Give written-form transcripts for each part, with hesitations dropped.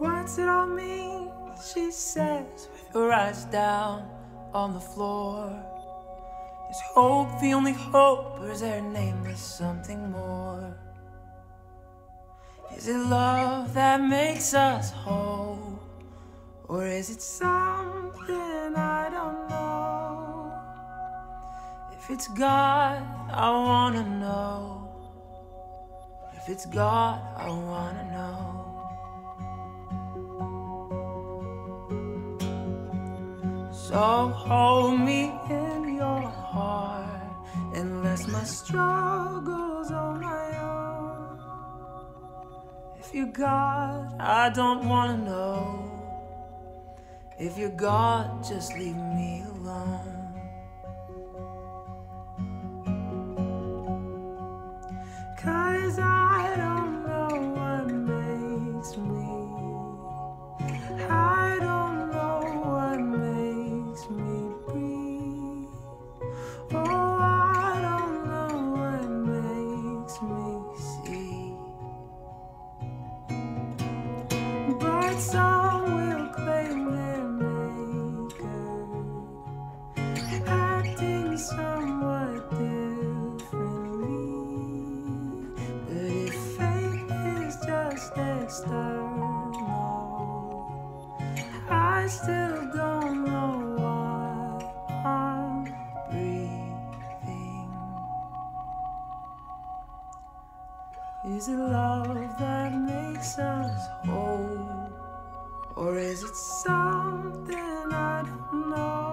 What's it all mean? She says, with her eyes down on the floor. Is hope the only hope, or is there a nameless something more? Is it love that makes us whole, or is it something I don't know? If it's God, I wanna know. If it's God, I wanna know. So hold me in your heart, unless my struggle's on my own. If you're God, I don't wanna know. If you're God, just leave me alone. Some will claim their maker, acting somewhat differently. But if faith is just external, I still don't know why I'm breathing. Is it love that makes us whole? Or is it something I don't know?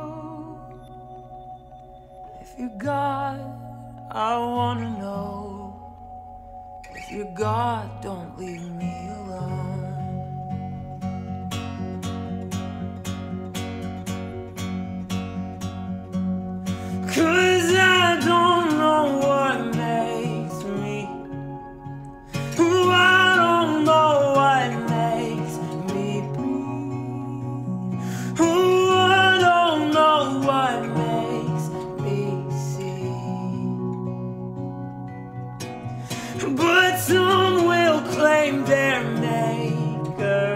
If you're God, I wanna know. If you're God, don't leave me alone. 'Cause I don't know what makes me. I don't know what but some will claim their maker,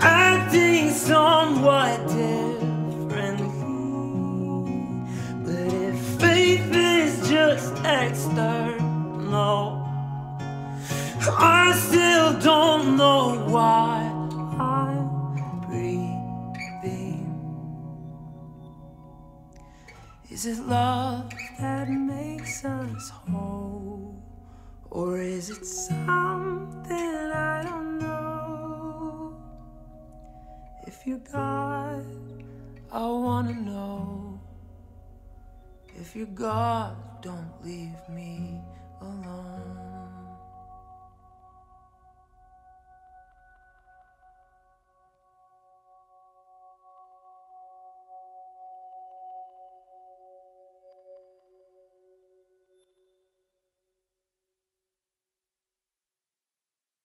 acting somewhat differently. But if faith is just external, I still don't know why I'm breathing. Is it love that makes us whole? Or is it something I don't know? If you're God, I wanna know. If you're God, don't leave me alone.